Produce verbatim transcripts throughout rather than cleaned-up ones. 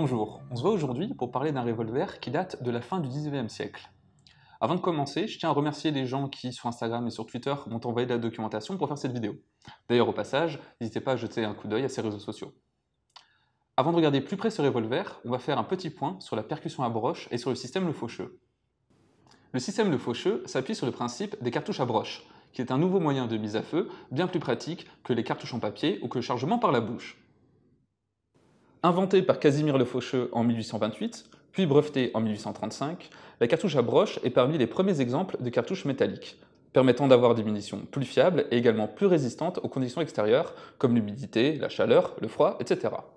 Bonjour, on se voit aujourd'hui pour parler d'un revolver qui date de la fin du dix-neuvième siècle. Avant de commencer, je tiens à remercier les gens qui, sur Instagram et sur Twitter, m'ont envoyé de la documentation pour faire cette vidéo. D'ailleurs, au passage, n'hésitez pas à jeter un coup d'œil à ces réseaux sociaux. Avant de regarder plus près ce revolver, on va faire un petit point sur la percussion à broche et sur le système Lefaucheux. Le système Lefaucheux s'appuie sur le principe des cartouches à broche, qui est un nouveau moyen de mise à feu bien plus pratique que les cartouches en papier ou que le chargement par la bouche. Inventée par Casimir Lefaucheux en mille huit cent vingt-huit, puis brevetée en mille huit cent trente-cinq, la cartouche à broche est parmi les premiers exemples de cartouches métalliques, permettant d'avoir des munitions plus fiables et également plus résistantes aux conditions extérieures, comme l'humidité, la chaleur, le froid, et cetera.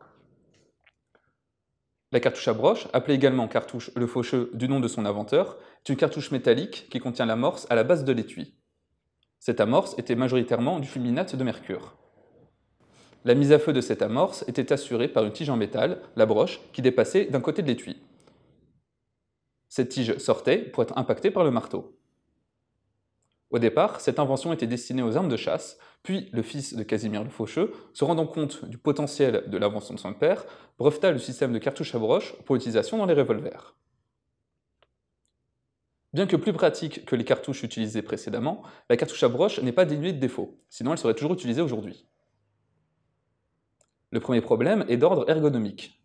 La cartouche à broche, appelée également cartouche Lefaucheux du nom de son inventeur, est une cartouche métallique qui contient l'amorce à la base de l'étui. Cette amorce était majoritairement du fulminate de mercure. La mise à feu de cette amorce était assurée par une tige en métal, la broche, qui dépassait d'un côté de l'étui. Cette tige sortait pour être impactée par le marteau. Au départ, cette invention était destinée aux armes de chasse, puis le fils de Casimir Lefaucheux, se rendant compte du potentiel de l'invention de son père, breveta le système de cartouche à broche pour utilisation dans les revolvers. Bien que plus pratique que les cartouches utilisées précédemment, la cartouche à broche n'est pas dénuée de défauts, sinon elle serait toujours utilisée aujourd'hui. Le premier problème est d'ordre ergonomique.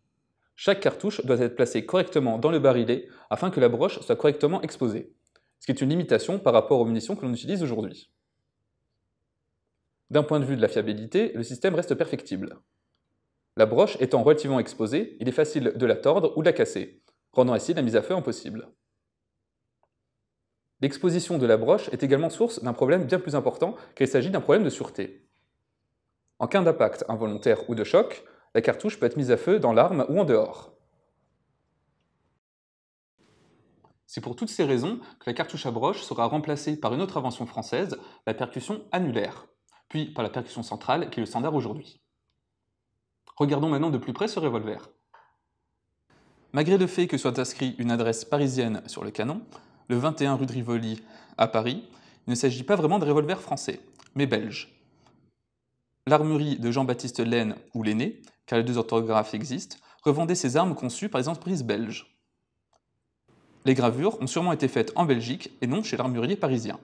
Chaque cartouche doit être placée correctement dans le barillet afin que la broche soit correctement exposée, ce qui est une limitation par rapport aux munitions que l'on utilise aujourd'hui. D'un point de vue de la fiabilité, le système reste perfectible. La broche étant relativement exposée, il est facile de la tordre ou de la casser, rendant ainsi la mise à feu impossible. L'exposition de la broche est également source d'un problème bien plus important car il s'agit d'un problème de sûreté. En cas d'impact involontaire ou de choc, la cartouche peut être mise à feu dans l'arme ou en dehors. C'est pour toutes ces raisons que la cartouche à broche sera remplacée par une autre invention française, la percussion annulaire, puis par la percussion centrale qui est le standard aujourd'hui. Regardons maintenant de plus près ce revolver. Malgré le fait que soit inscrit une adresse parisienne sur le canon, le vingt et un rue de Rivoli à Paris, il ne s'agit pas vraiment de revolver français, mais belge. L'armurerie de Jean-Baptiste Lainé ou Lainé, car les deux orthographes existent, revendait ses armes conçues par les entreprises belges. Les gravures ont sûrement été faites en Belgique et non chez l'armurier parisien.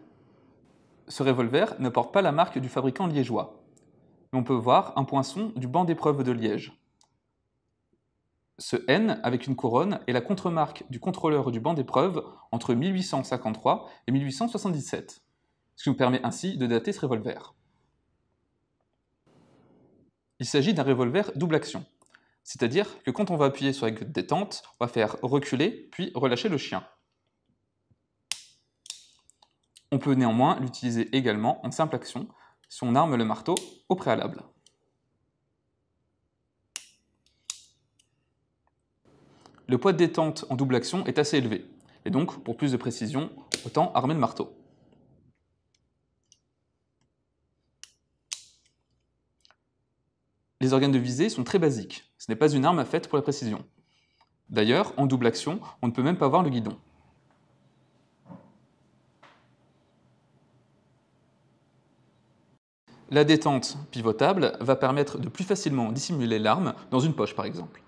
Ce revolver ne porte pas la marque du fabricant liégeois, mais on peut voir un poinçon du banc d'épreuve de Liège. Ce N avec une couronne est la contremarque du contrôleur du banc d'épreuve entre mille huit cent cinquante-trois et mille huit cent soixante-dix-sept, ce qui nous permet ainsi de dater ce revolver. Il s'agit d'un revolver double action, c'est-à-dire que quand on va appuyer sur la gueule détente, on va faire reculer puis relâcher le chien. On peut néanmoins l'utiliser également en simple action si on arme le marteau au préalable. Le poids de détente en double action est assez élevé, et donc pour plus de précision, autant armer le marteau. Les organes de visée sont très basiques, ce n'est pas une arme faite pour la précision. D'ailleurs, en double action, on ne peut même pas voir le guidon. La détente pivotable va permettre de plus facilement dissimuler l'arme dans une poche par exemple.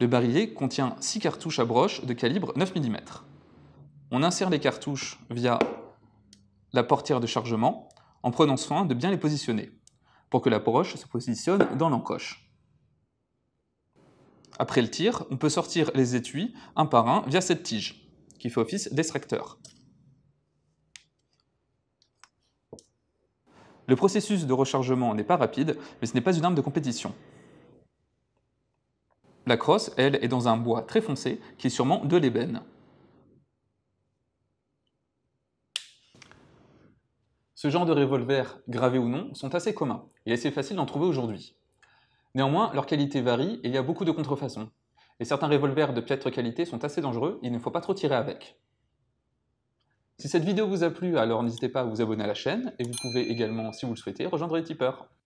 Le barillet contient six cartouches à broche de calibre neuf millimètres. On insère les cartouches via la portière de chargement en prenant soin de bien les positionner, pour que la broche se positionne dans l'encoche. Après le tir, on peut sortir les étuis un par un via cette tige, qui fait office d'extracteur. Le processus de rechargement n'est pas rapide, mais ce n'est pas une arme de compétition. La crosse, elle, est dans un bois très foncé, qui est sûrement de l'ébène. Ce genre de revolvers, gravés ou non, sont assez communs et assez faciles d'en trouver aujourd'hui. Néanmoins, leur qualité varie et il y a beaucoup de contrefaçons. Et certains revolvers de piètre qualité sont assez dangereux, il ne faut pas trop tirer avec. Si cette vidéo vous a plu, alors n'hésitez pas à vous abonner à la chaîne et vous pouvez également, si vous le souhaitez, rejoindre les tipeurs.